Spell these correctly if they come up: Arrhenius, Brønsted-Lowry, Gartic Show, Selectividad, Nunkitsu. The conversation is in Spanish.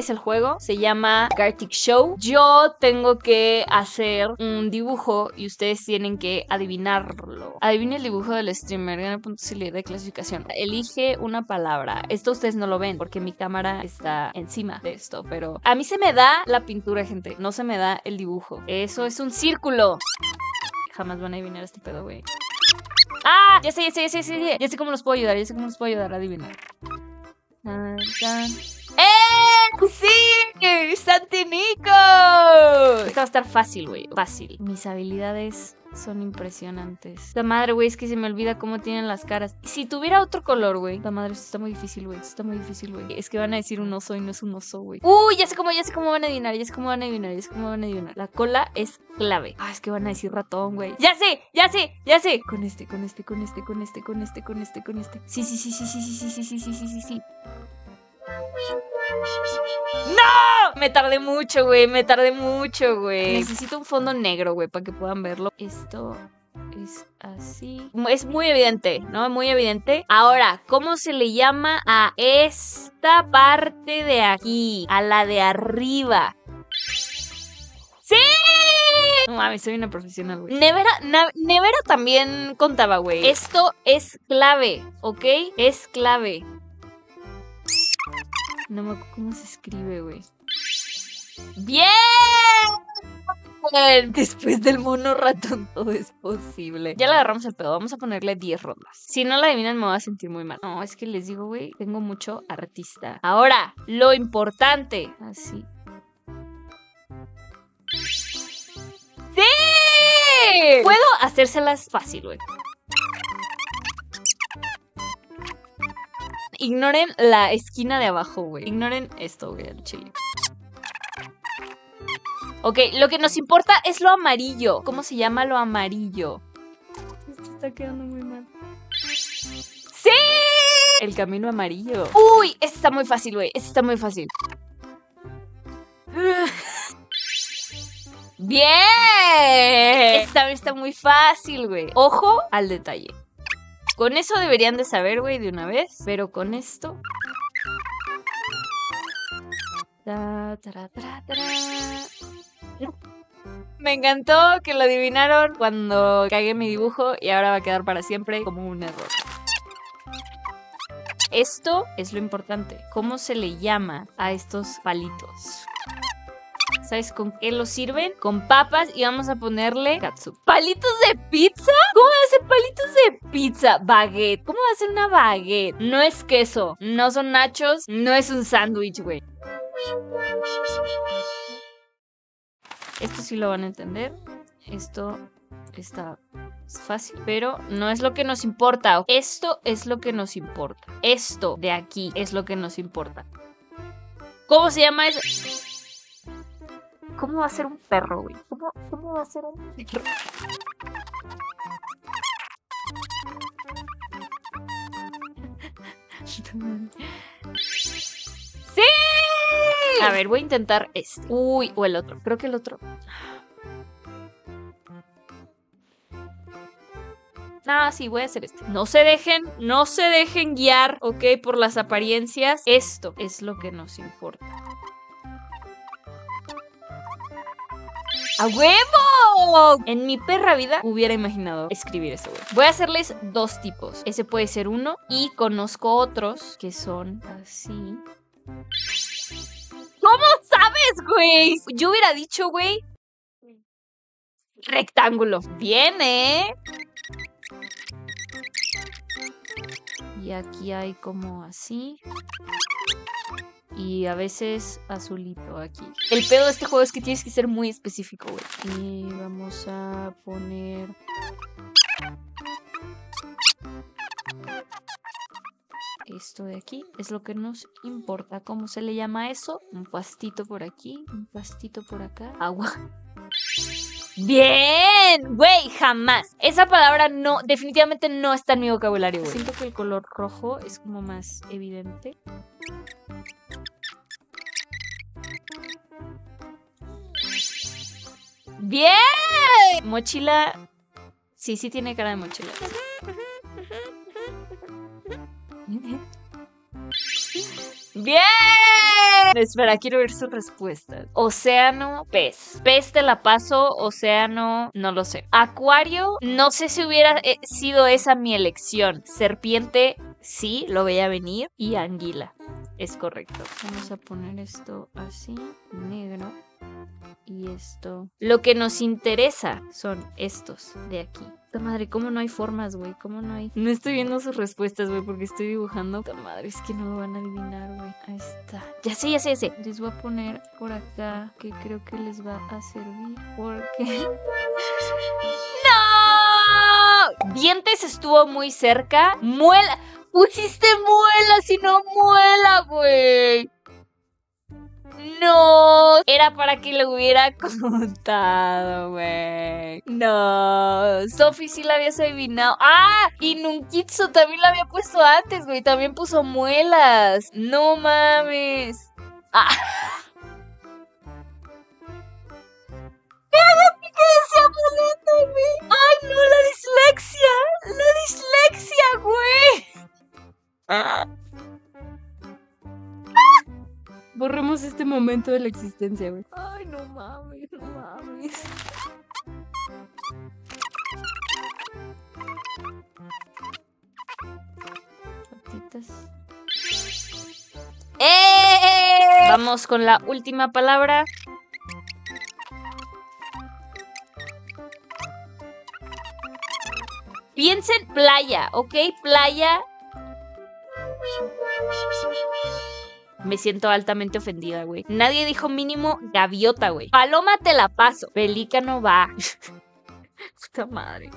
es el juego, se llama Gartic Show. Yo tengo que hacer un dibujo y ustedes tienen que adivinarlo. Adivina el dibujo del streamer, gana puntos si le da clasificación. Elige una palabra. Esto ustedes no lo ven porque mi cámara está encima de esto, pero a mí se me da la pintura, gente. No se me da el dibujo. Eso es un círculo. Jamás van a adivinar este pedo, güey. ¡Ah! Ya sé. Ya sé cómo los puedo ayudar, a adivinar. ¡Eh! ¡Sí! ¡Santinicos! Esta va a estar fácil, güey. Fácil. Mis habilidades son impresionantes. La madre, güey, es que se me olvida cómo tienen las caras. Si tuviera otro color, güey. La madre, esto está muy difícil, güey. Es que van a decir un oso y no es un oso, güey. ¡Uy! Ya sé cómo van a adivinar. La cola es clave. Ah, es que van a decir ratón, güey. ¡Ya sé! Con este. Sí. ¡No! Me tardé mucho, güey. Necesito un fondo negro, güey, para que puedan verlo. Esto es así. Es muy evidente, ¿no? Ahora, ¿cómo se le llama a esta parte de aquí? A la de arriba. ¡Sí! No mames, soy una profesional, güey. Nevera también contaba, güey. Esto es clave, ¿ok? Es clave. No me acuerdo cómo se escribe, güey. ¡Bien! Después del mono ratón todo es posible. Ya le agarramos el pedo. Vamos a ponerle 10 rondas. Si no la adivinan me voy a sentir muy mal. No, es que les digo, güey, tengo mucho artista. Ahora, lo importante. Así. ¡Sí! Puedo hacérselas fácil, güey. Ignoren la esquina de abajo, güey. Ignoren esto, güey, el chile. Ok, lo que nos importa es lo amarillo. ¿Cómo se llama lo amarillo? Esto está quedando muy mal. ¡Sí! El camino amarillo. ¡Uy! Este está muy fácil, güey. ¡Bien! Esta está muy fácil, güey. Ojo al detalle. Con eso deberían de saber, güey, de una vez. Pero con esto... Me encantó que lo adivinaron cuando cagué mi dibujo y ahora va a quedar para siempre como un error. Esto es lo importante. ¿Cómo se le llama a estos palitos? ¿Sabes con qué los sirven? Con papas y vamos a ponerle katsu. ¿Palitos de pizza? ¿Cómo hacen palitos de pizza? Baguette. ¿Cómo hacen una baguette? No es queso, no son nachos, no es un sándwich, güey. Esto sí lo van a entender. Esto está fácil, pero no es lo que nos importa. Esto es lo que nos importa. Esto de aquí es lo que nos importa. ¿Cómo se llama eso? ¿Cómo va a ser un perro, güey? ¿Cómo va a ser un perro? ¡Sí! A ver, voy a intentar este. Uy, o el otro. Creo que el otro. Ah, sí, voy a hacer este. No se dejen guiar, ¿ok? Por las apariencias. Esto es lo que nos importa. ¡A huevo! En mi perra vida hubiera imaginado escribir eso, güey. Voy a hacerles dos tipos. Ese puede ser uno. Y conozco otros que son así. ¿Cómo sabes, güey? Yo hubiera dicho, güey, rectángulo. Bien, ¿eh? Y aquí hay como así. Y a veces azulito aquí. El pedo de este juego es que tienes que ser muy específico, güey. Y vamos a poner... Esto de aquí es lo que nos importa. ¿Cómo se le llama eso? Un pastito por aquí, un pastito por acá. Agua. ¡Bien! Güey, jamás. Esa palabra no, definitivamente no está en mi vocabulario, güey. Siento que el color rojo es como más evidente. ¡Bien! Mochila. Sí, sí tiene cara de mochila. ¡Bien! Espera, quiero ver sus respuestas. Océano, pez. Pez te la paso, océano, no lo sé. Acuario, no sé si hubiera sido esa mi elección. Serpiente, sí, lo veía venir. Y anguila, es correcto. Vamos a poner esto así, negro. Y esto. Lo que nos interesa son estos de aquí. ¡Ta madre! ¿Cómo no hay formas, güey? ¿Cómo no hay? No estoy viendo sus respuestas, güey, porque estoy dibujando. ¡Ta madre! Es que no me van a adivinar, güey. Ahí está. Ya sé, ya sé, ya sé. Les voy a poner por acá, que creo que les va a servir. Porque... ¡No! Dientes estuvo muy cerca. ¡Muela! ¡Pusiste muela! ¡Si no muela, güey! No, era para que lo hubiera contado, güey. No, Sophie sí la habías adivinado. ¡Ah! Y Nunkitsu también la había puesto antes, güey. También puso muelas. No mames. ¡Ah! ¿Qué decía paleta, güey? ¡Ay, no! La dislexia. La dislexia, güey. ¡Ah! Borremos este momento de la existencia, güey. Ay, no mames, no mames. Patitas. ¡Eh! Vamos con la última palabra. Piensen playa, ¿ok? Playa. Me siento altamente ofendida, güey. Nadie dijo mínimo gaviota, güey. Paloma te la paso. Pelícano va. Puta madre.